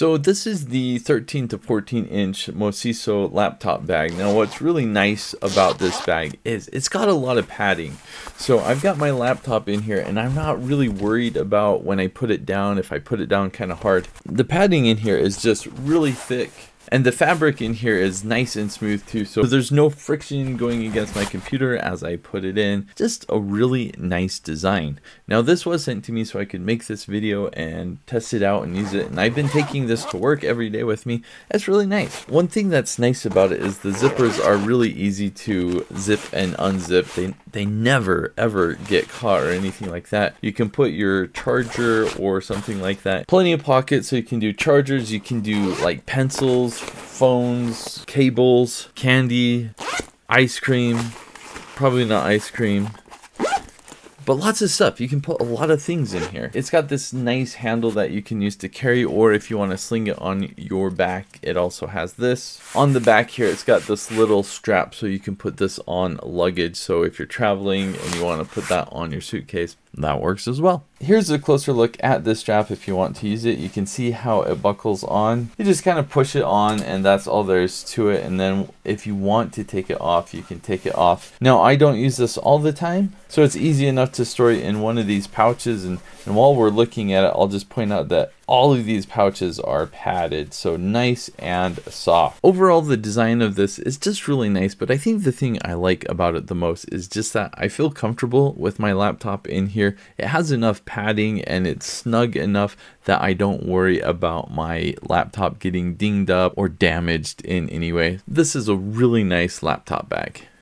So this is the 13 to 14 inch Mosiso laptop bag. Now what's really nice about this bag is it's got a lot of padding. So I've got my laptop in here and I'm not really worried about when I put it down, if I put it down kind of hard. The padding in here is just really thick. And the fabric in here is nice and smooth too, so there's no friction going against my computer as I put it in. Just a really nice design. Now this was sent to me so I could make this video and test it out and use it, and I've been taking this to work every day with me. It's really nice. One thing that's nice about it is the zippers are really easy to zip and unzip. They never ever get caught or anything like that. You can put your charger or something like that. Plenty of pockets, so you can do chargers, you can do like pencils, phones, cables, candy, ice cream, probably not ice cream, but lots of stuff. You can put a lot of things in here. It's got this nice handle that you can use to carry, or if you want to sling it on your back, it also has this. On the back here, it's got this little strap so you can put this on luggage. So if you're traveling and you want to put that on your suitcase, that works as well. Here's a closer look at this strap if you want to use it. You can see how it buckles on. You just kind of push it on and that's all there is to it. And then if you want to take it off, you can take it off. Now I don't use this all the time, so it's easy enough to store it in one of these pouches. And while we're looking at it, I'll just point out that all of these pouches are padded, so nice and soft. Overall, the design of this is just really nice, but I think the thing I like about it the most is just that I feel comfortable with my laptop in here. It has enough padding and it's snug enough that I don't worry about my laptop getting dinged up or damaged in any way. This is a really nice laptop bag.